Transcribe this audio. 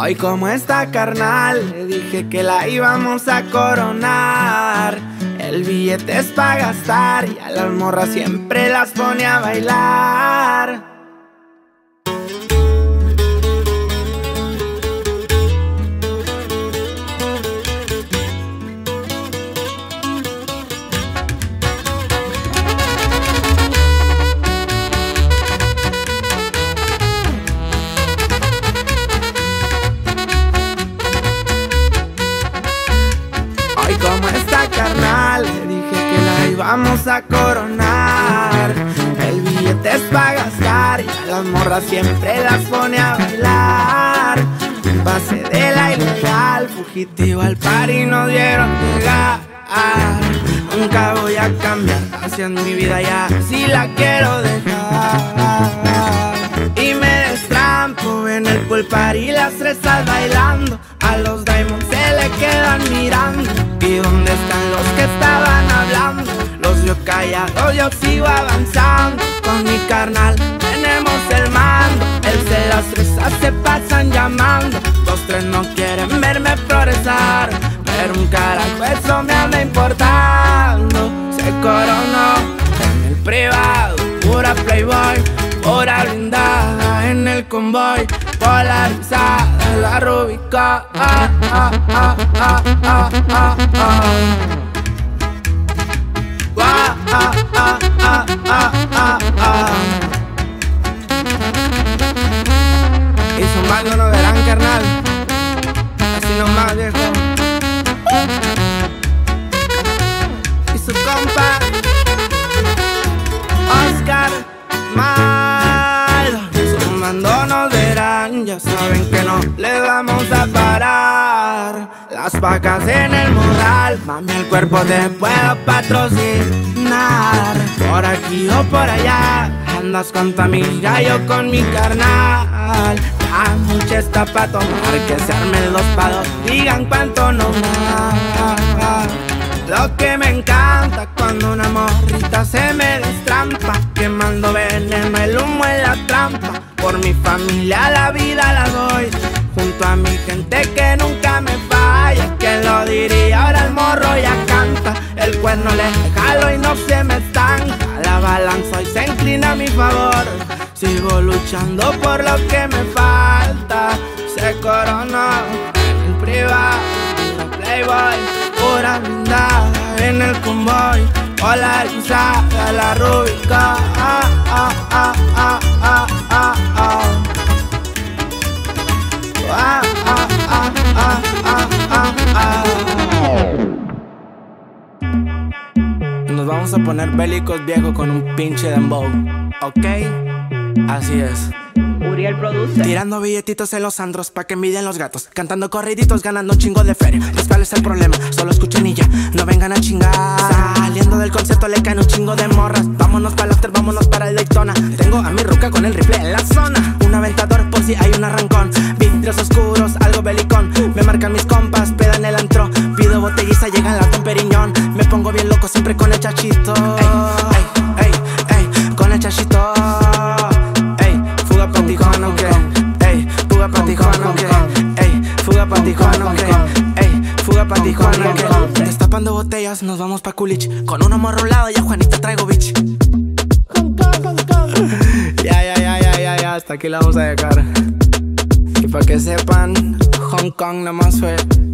Ay, cómo está, carnal, le dije que la íbamos a coronar. El billete es pa' gastar y a las morras siempre las pone a bailar. Vamos a coronar. El billete es pa' gastar y a las morras siempre las pone a bailar. Pase de la ilegal, fugitivo al par y nos dieron llegar. Nunca voy a cambiar, así es mi vida ya, si la quiero dejar. Y me destrampo en el pool party, las tres al bailando. A los diamonds se le quedan mirando. ¿Y dónde están los que estaban hablando? Yo callado, yo sigo avanzando. Con mi carnal tenemos el mando. El de las risas se pasan llamando. Los tres no quieren verme progresar, pero un carajo eso me anda importando. Se coronó en el privado, pura Playboy, pura blindada en el convoy, polarizada la Rubicon. Y sus magos no verán, carnal, así nomás, viejo. Y su compa Oscar Maydon, sus mandos no verán, ya saben que no le vamos a parar. Las vacas en el modal, mami, el cuerpo te puedo patrocinar. Por aquí o por allá, andas con tu amiga, yo con mi carnal. Ya mucha está pa' tomar, que se armen los pados, digan cuánto no más. Lo que me encanta cuando una morrita se me destrampa, quemando veneno, el humo en la trampa. Por mi familia la vida la doy, junto a mi gente que nunca me falla. ¿Quién lo diría? Ahora el morro ya canta, el cuerno le jalo y no se me estanca. La balanza hoy se inclina a mi favor, sigo luchando por lo que me falta. Se coronó en el privado, pura Playboy, pura blindada en el convoy, polarizada la Rubicon. Nos vamos a poner bélicos, viejo, con un pinche dembow, ¿ok? Así es. Uriel Produce. Tirando billetitos en los andros pa' que miden los gatos. Cantando corriditos, ganando chingo de feria. Pues cuál es el problema, solo escuchen y ya, no vengan a chingar. Saliendo del concierto le caen un chingo de morras. Vámonos para el after, vámonos para el Daytona. Tengo a mi ruca con el rifle en la zona. Un aventador por si hay un arrancón. Vidrios oscuros, algo belicón. Me marcan mis compas, peda en el antro. Pido botelliza, llegan las Don Periñón. Me pongo bien loco siempre con el chachito. Ey, ey, ey, ey, con el chachito. Tijuana, okay. Ey, fuga pa' Tijuana, okay. Ey, fuga pa' Tijuana, okay. Ey, fuga pa' Tijuana, okay. Destapando botellas, nos vamos pa' Culich. Con un amor rolado, ya Juanita traigo bitch. Ya, hasta aquí la vamos a dejar. Y pa' que sepan, Hong Kong nada más fue.